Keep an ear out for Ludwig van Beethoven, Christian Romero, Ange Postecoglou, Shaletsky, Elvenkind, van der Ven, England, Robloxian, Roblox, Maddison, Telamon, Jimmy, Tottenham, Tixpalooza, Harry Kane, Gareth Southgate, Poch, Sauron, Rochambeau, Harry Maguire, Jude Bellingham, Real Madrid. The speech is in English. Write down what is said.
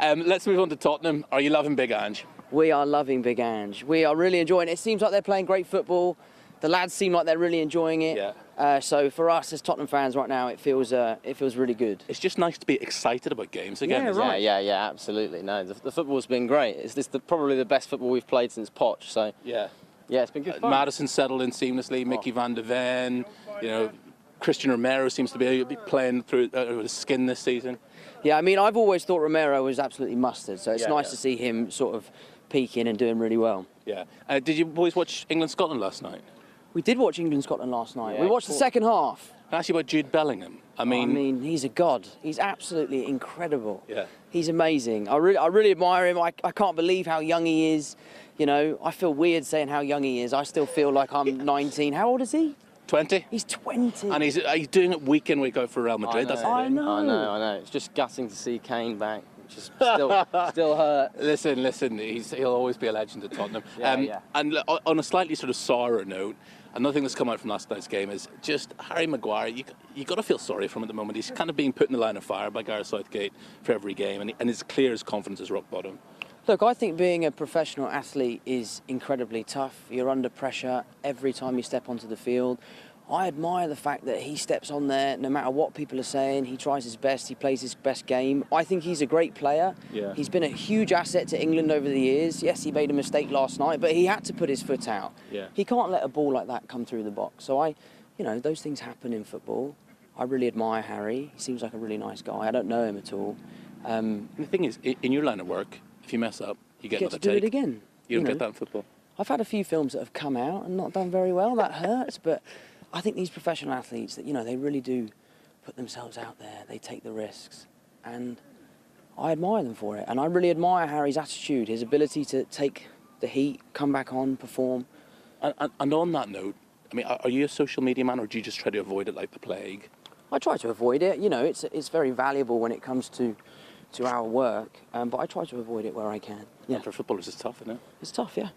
Let's move on to Tottenham. Are you loving Big Ange? We are loving Big Ange. We are really enjoying it. It seems like they're playing great football. The lads seem like they're really enjoying it. Yeah. So for us as Tottenham fans right now, it feels really good. It's just nice to be excited about games again. Yeah, right. Yeah, absolutely. No, the football's been great. It's probably the best football we've played since Poch. So yeah, it's been good fun. Maddison settled in seamlessly. Mickey van der Ven, you know, Christian Romero seems to be playing through his skin this season. Yeah, I mean, I've always thought Romero was absolutely mustard. So it's nice to see him sort of peaking and doing really well. Yeah. Did you boys watch England-Scotland last night? We did watch England-Scotland last night. Yeah, we watched the second half. Actually, about Jude Bellingham. I mean, he's a god. He's absolutely incredible. Yeah. He's amazing. I really admire him. I can't believe how young he is. You know, I feel weird saying how young he is. I still feel like I'm 19. How old is he? 20. He's 20. And he's doing it week in, week out for Real Madrid. I know. It's just gutting to see Kane back. Just still hurt. Listen, he'll always be a legend at Tottenham. And on a slightly sort of sour note, another thing that's come out from last night's game is just Harry Maguire. You've got to feel sorry for him at the moment. He's kind of being put in the line of fire by Gareth Southgate for every game, and it's clear his confidence is rock bottom. Look, I think being a professional athlete is incredibly tough. You're under pressure every time you step onto the field. I admire the fact that he steps on there no matter what people are saying. He tries his best, he plays his best game. I think he's a great player. Yeah. He's been a huge asset to England over the years. Yes, he made a mistake last night, but he had to put his foot out. Yeah. He can't let a ball like that come through the box. So you know, those things happen in football. I really admire Harry. He seems like a really nice guy. I don't know him at all. The thing is, in your line of work, if you mess up, you get another take. Do it again. You don't get that in football. I've had a few films that have come out and not done very well. That hurts, but I think these professional athletes, that, you know, they really do put themselves out there. They take the risks, and I admire them for it. And I really admire Harry's attitude, his ability to take the heat, come back on, perform. And on that note, I mean, are you a social media man, or do you just try to avoid it like the plague? I try to avoid it. You know, it's very valuable when it comes to our work, but I try to avoid it where I can. Yeah. And for footballers, it's tough, isn't it? It's tough, yeah.